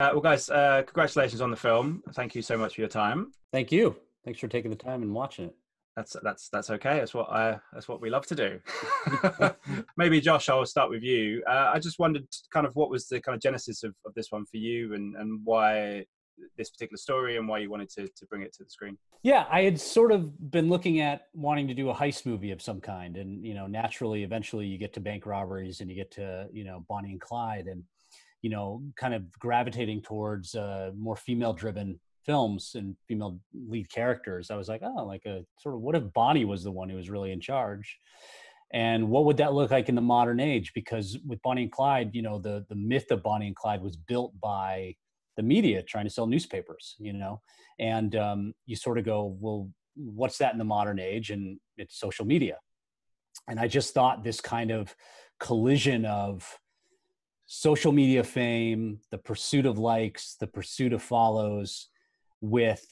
Well, guys, congratulations on the film. Thank you so much for your time. Thank you. Thanks for taking the time and watching it. That's okay. That's what we love to do. Maybe Josh, I'll start with you. I just wondered, kind of, what was the kind of genesis of this one for you, and why this particular story, and why you wanted to bring it to the screen? Yeah, I had sort of been looking at wanting to do a heist movie of some kind, and naturally, eventually, you get to bank robberies, and you get to Bonnie and Clyde, and kind of gravitating towards more female-driven films and female lead characters. I was like, oh, like a sort of, what if Bonnie was the one who was really in charge? And what would that look like in the modern age? Because with Bonnie and Clyde, the myth of Bonnie and Clyde was built by the media trying to sell newspapers, and you sort of go, well, what's that in the modern age? And it's social media. And I just thought this kind of collision of social media fame, the pursuit of likes, the pursuit of follows, with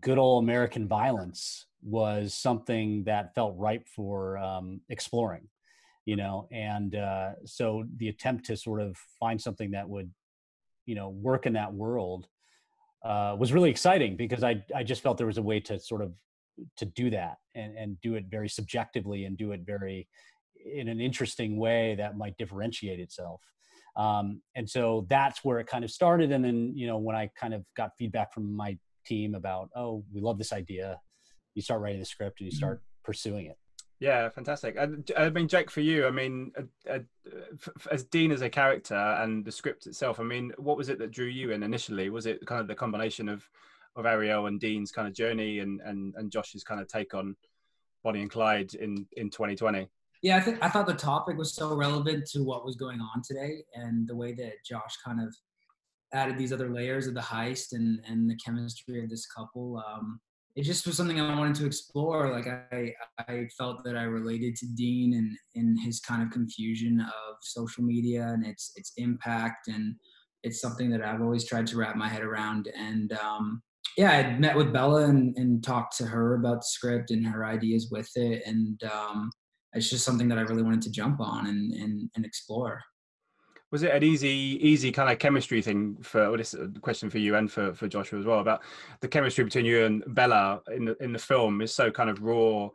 good old American violence was something that felt ripe for exploring, and so the attempt to sort of find something that would, work in that world was really exciting, because I just felt there was a way to sort of do that and do it very subjectively and do it very in an interesting way that might differentiate itself. And so that's where it kind of started. And then, when I kind of got feedback from my team about, oh, we love this idea, you start writing the script and you start pursuing it. Yeah, fantastic. I mean, Jake, for you, I mean, as Dean as a character and the script itself, I mean, what was it that drew you in initially? Was it kind of the combination of Arielle and Dean's kind of journey and Josh's kind of take on Bonnie and Clyde in 2020? Yeah, I thought the topic was so relevant to what was going on today, and the way that Josh kind of added these other layers of the heist and the chemistry of this couple. It just was something I wanted to explore. Like I felt that I related to Dean and in his kind of confusion of social media and its impact, and it's something that I've always tried to wrap my head around. And yeah, I met with Bella and talked to her about the script and her ideas with it, and it's just something that I really wanted to jump on and explore. Was it an easy kind of chemistry thing for, well, this is a question for you and for Joshua as well, about the chemistry between you and Bella in the film is so kind of raw, and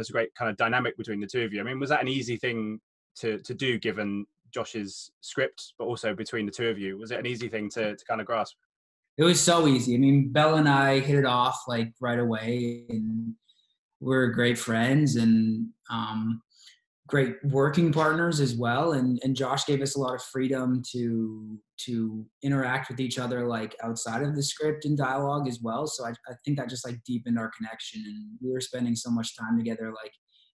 there's a great kind of dynamic between the two of you. I mean, was that an easy thing to do given Josh's script, but also between the two of you? Was it an easy thing to kind of grasp? It was so easy. I mean, Bella and I hit it off like right away, and we're great friends and great working partners as well. And Josh gave us a lot of freedom to interact with each other, like outside of the script and dialogue as well. So I think that just like deepened our connection, and we were spending so much time together, like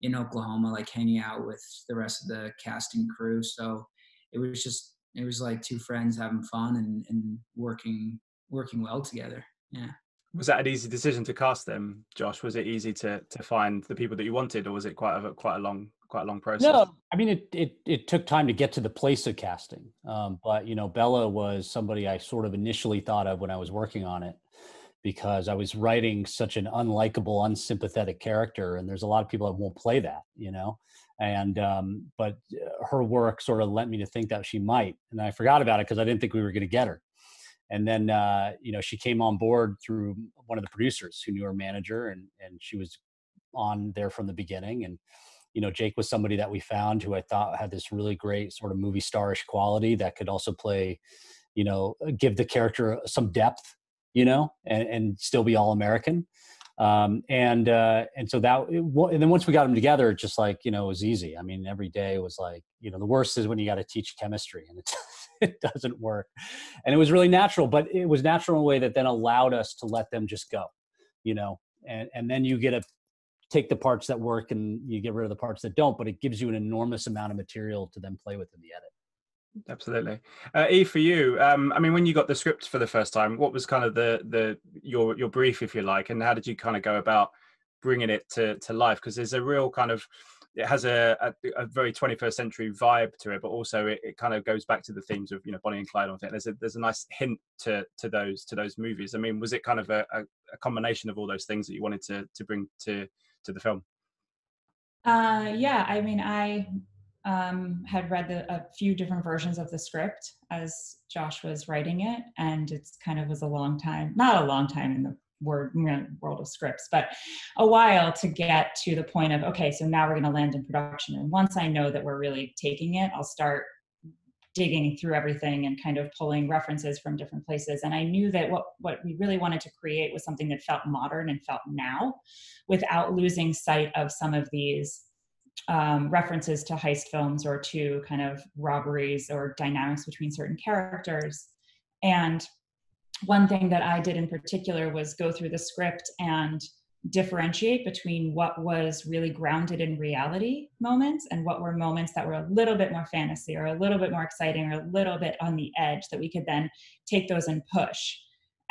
in Oklahoma, like hanging out with the rest of the cast and crew. So it was like two friends having fun and working well together. Yeah. Was that an easy decision to cast them, Josh? Was it easy to find the people that you wanted, or was it quite a long process? No, I mean it took time to get to the place of casting. But Bella was somebody I sort of initially thought of when I was working on it, because I was writing such an unlikable, unsympathetic character, and there's a lot of people that won't play that, And but her work sort of led me to think that she might, and I forgot about it because I didn't think we were going to get her. And then, she came on board through one of the producers who knew her manager, and she was on there from the beginning. And, Jake was somebody that we found who I thought had this really great sort of movie star-ish quality that could also play, give the character some depth, and still be all American. And so and then once we got them together, it's just like, it was easy. I mean, every day was like, the worst is when you got to teach chemistry and it doesn't work. And it was really natural, but it was natural in a way that then allowed us to let them just go, and then you get to take the parts that work and you get rid of the parts that don't, but it gives you an enormous amount of material to then play with in the edit. Absolutely. Eve, for you, I mean, when you got the script for the first time, what was kind of your brief, if you like, and how did you kind of go about bringing it to life? Because there's a real kind of, it has a very 21st century vibe to it, but also it kind of goes back to the themes of Bonnie and Clyde. There's a nice hint to those movies. I mean, was it kind of a combination of all those things that you wanted to bring to the film? Yeah, I mean, I had read a few different versions of the script as Josh was writing it, and it's kind of was a long time, not a long time in the world of scripts, but a while to get to the point of, okay, so now we're going to land in production. And once I know that we're really taking it, I'll start digging through everything and kind of pulling references from different places. And I knew that what we really wanted to create was something that felt modern and felt now, without losing sight of some of these references to heist films or to kind of robberies or dynamics between certain characters. And one thing that I did in particular was go through the script and differentiate between what was really grounded in reality moments and what were moments that were a little bit more fantasy or a little bit more exciting or a little bit on the edge, that we could then take those and push.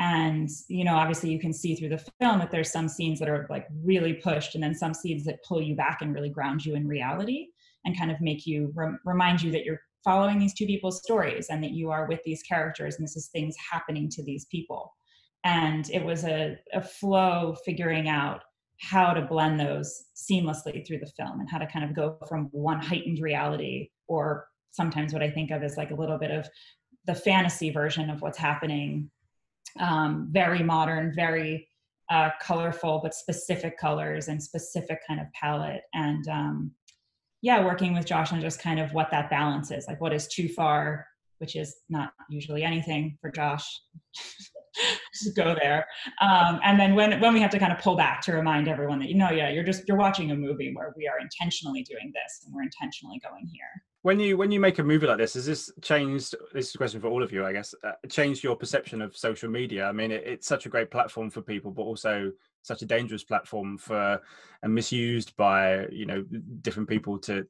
And, you know, obviously you can see through the film that there's some scenes that are like really pushed, and then some scenes that pull you back and really ground you in reality and kind of make you remind you that you're following these two people's stories and that you are with these characters and this is things happening to these people. And it was a flow figuring out how to blend those seamlessly through the film and how to kind of go from one heightened reality, or sometimes what I think of as like a little bit of the fantasy version of what's happening, very modern, very colorful, but specific colors and specific kind of palette. And yeah, working with Josh on just kind of what that balance is, like what is too far, which is not usually anything for Josh. Just go there. And then when we have to kind of pull back to remind everyone that, you know, yeah, you're watching a movie where we are intentionally doing this and we're intentionally going here. When you make a movie like this, has this changed, this is a question for all of you, I guess, changed your perception of social media? I mean, it's such a great platform for people, but also such a dangerous platform for, and misused by, you know, different people to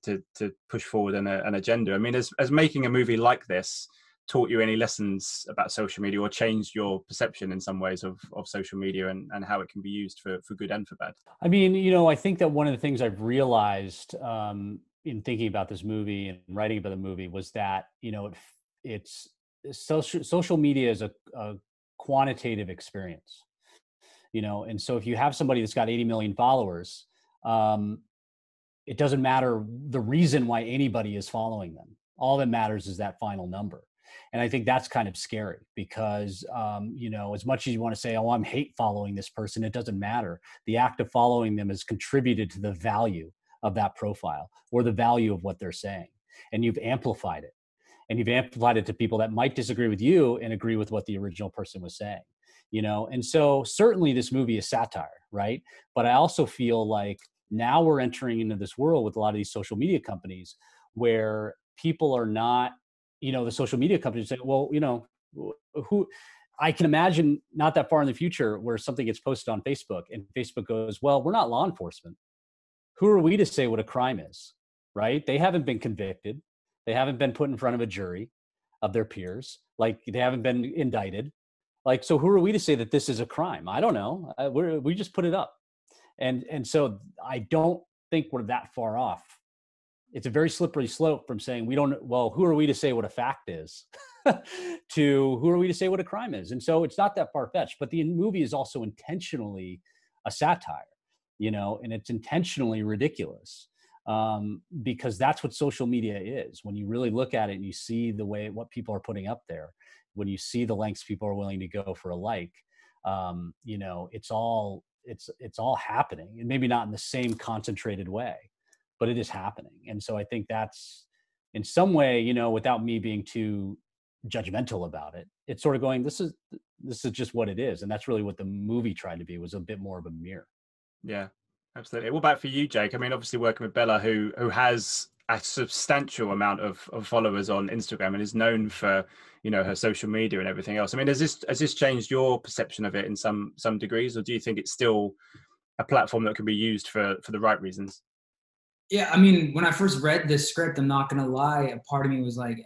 push forward an agenda. I mean, as making a movie like this taught you any lessons about social media or changed your perception in some ways of social media and how it can be used for good and for bad? I mean, you know, I think that one of the things I've realized in thinking about this movie and writing about the movie was that, you know, it's social media is a quantitative experience, you know? And so if you have somebody that's got 80 million followers, it doesn't matter the reason why anybody is following them. All that matters is that final number. And I think that's kind of scary because, you know, as much as you want to say, oh, I'm hate following this person, it doesn't matter. The act of following them has contributed to the value of that profile or the value of what they're saying. And you've amplified it. And you've amplified it to people that might disagree with you and agree with what the original person was saying, you know? And so certainly this movie is satire, right? But I also feel like now we're entering into this world with a lot of these social media companies where people are not, you know, the social media companies say, well, you know, who, I can imagine not that far in the future where something gets posted on Facebook and Facebook goes, well, we're not law enforcement. Who are we to say what a crime is, right? They haven't been convicted. They haven't been put in front of a jury of their peers. Like they haven't been indicted. Like, so who are we to say that this is a crime? I don't know. We just put it up. And so I don't think we're that far off. It's a very slippery slope from saying we don't, well, who are we to say what a fact is to who are we to say what a crime is? And so it's not that far-fetched, but the movie is also intentionally a satire, you know, and it's intentionally ridiculous because that's what social media is. When you really look at it and you see the way, what people are putting up there, when you see the lengths people are willing to go for a like, you know, it's all happening, and maybe not in the same concentrated way, but it is happening. And so I think that's in some way, you know, without me being too judgmental about it, it's sort of going, this is just what it is. And that's really what the movie tried to be, was a bit more of a mirror. Yeah, absolutely. What about for you, Jake? I mean, obviously working with Bella, who has a substantial amount of followers on Instagram and is known for, you know, her social media and everything else. I mean, has this changed your perception of it in some degrees, or do you think it's still a platform that can be used for the right reasons? Yeah, I mean, when I first read this script, I'm not going to lie, a part of me was like,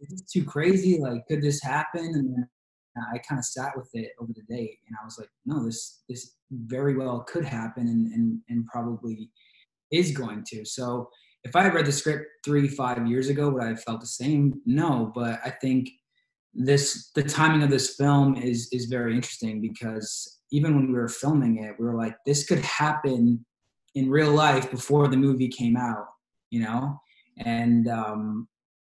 it's too crazy. Like, could this happen? And then I kind of sat with it over the day, and I was like, no, this very well could happen and probably is going to. So if I had read the script 3-5 years ago, would I have felt the same? No, but I think the timing of this film is very interesting, because even when we were filming it, we were like, this could happen in real life before the movie came out, you know? And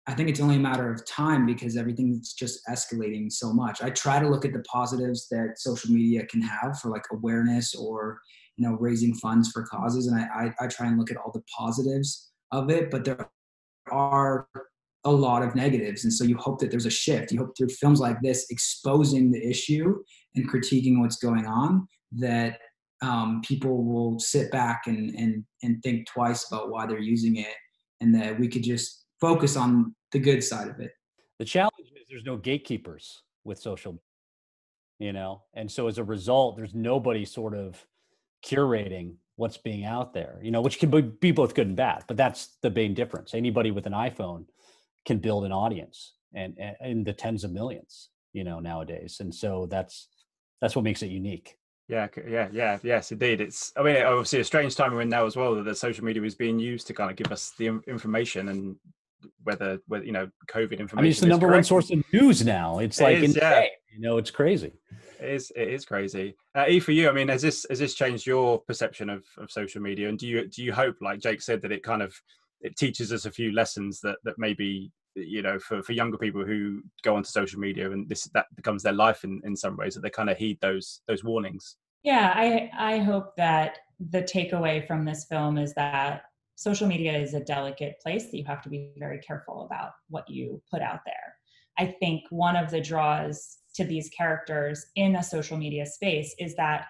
I think it's only a matter of time because everything's just escalating so much. I try to look at the positives that social media can have for like awareness or, you know, raising funds for causes. And I try and look at all the positives of it, but there are a lot of negatives. And so you hope that there's a shift. You hope through films like this, exposing the issue and critiquing what's going on, that people will sit back and think twice about why they're using it, and that we could just focus on the good side of it. The challenge is there's no gatekeepers with social media, you know? And so as a result, there's nobody sort of curating what's being out there, you know, which can be both good and bad, but that's the main difference. Anybody with an iPhone can build an audience, and in the tens of millions, you know, nowadays. And so that's what makes it unique. Yes, indeed. It's, I mean, obviously a strange time we're in now as well, that the social media is being used to kind of give us the information, and whether, you know, COVID information. I mean, it's the number one source of news now. It's like, insane. Yeah. You know, it's crazy. It is crazy. Eve, for you, I mean, has this changed your perception of social media? And do you hope, like Jake said, that it kind of, it teaches us a few lessons that maybe, you know, for younger people who go onto social media and that becomes their life in some ways, that they kind of heed those warnings? Yeah, I hope that the takeaway from this film is that social media is a delicate place that you have to be very careful about what you put out there. I think one of the draws to these characters in a social media space is that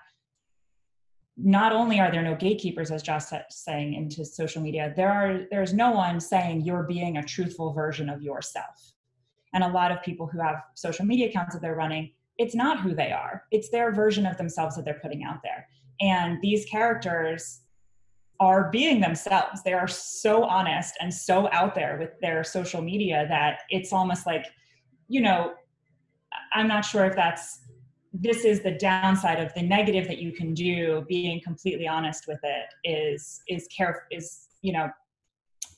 not only are there no gatekeepers, as Josh saying, into social media, there's no one saying you're being a truthful version of yourself. And a lot of people who have social media accounts that they're running, it's not who they are. It's their version of themselves that they're putting out there. And these characters are being themselves. They are so honest and so out there with their social media that it's almost like, you know, I'm not sure if this is the downside of the negative that you can do. Being completely honest with it is, you know,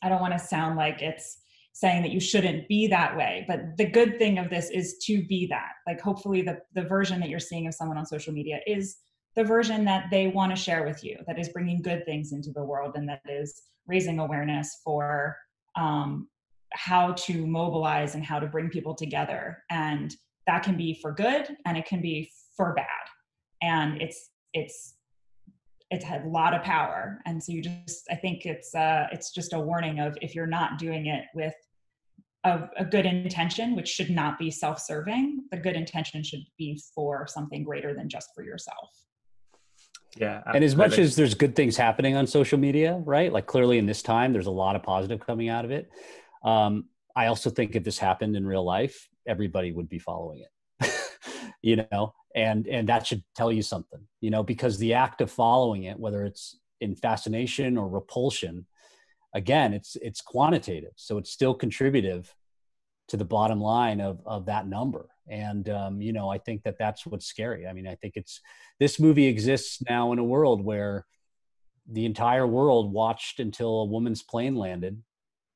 I don't want to sound like it's saying that you shouldn't be that way, but the good thing of this is to be that. Like, hopefully the version that you're seeing of someone on social media is the version that they want to share with you, that is bringing good things into the world, and that is raising awareness for how to mobilize and how to bring people together. And that can be for good and it can be for bad. And it's had a lot of power. And so I think it's just a warning of, if you're not doing it with a good intention, which should not be self-serving, the good intention should be for something greater than just for yourself. Yeah. Absolutely. And as much as there's good things happening on social media, right? Like, clearly in this time, there's a lot of positive coming out of it. I also think if this happened in real life, everybody would be following it, you know, and that should tell you something, you know, because the act of following it, whether it's in fascination or repulsion, again, it's quantitative. So it's still contributive to the bottom line of that number. And, you know, I think that's what's scary. I mean, I think this movie exists now in a world where the entire world watched until a woman's plane landed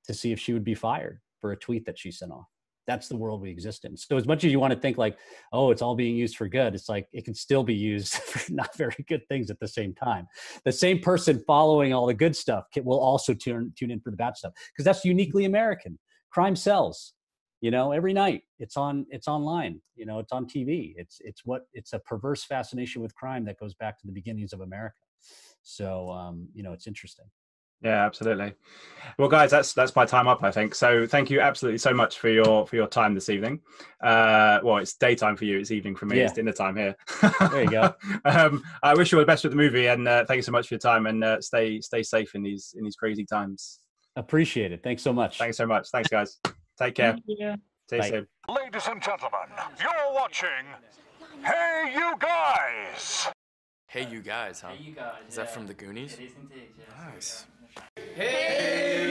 to see if she would be fired for a tweet that she sent off. That's the world we exist in. So as much as you want to think like, oh, it's all being used for good, it's like, it can still be used for not very good things at the same time. The same person following all the good stuff will also tune in for the bad stuff, because that's uniquely American. Crime sells, you know, every night. It's online, you know, it's on TV. It's a perverse fascination with crime that goes back to the beginnings of America. So, you know, it's interesting. Yeah, absolutely. Well, guys, that's my time up, I think. So thank you absolutely so much for your time this evening. Well, it's daytime for you. It's evening for me. Yeah. It's dinner time here. There you go. I wish you all the best with the movie, and thank you so much for your time, and stay safe in these crazy times. Appreciate it. Thanks so much. Thanks so much. Thanks, guys. Take care. Yeah. See you soon. Ladies and gentlemen, you're watching Hey You Guys. Hey You Guys, huh? Hey You Guys. Is that from the Goonies? It is indeed, yes. Nice. Hey!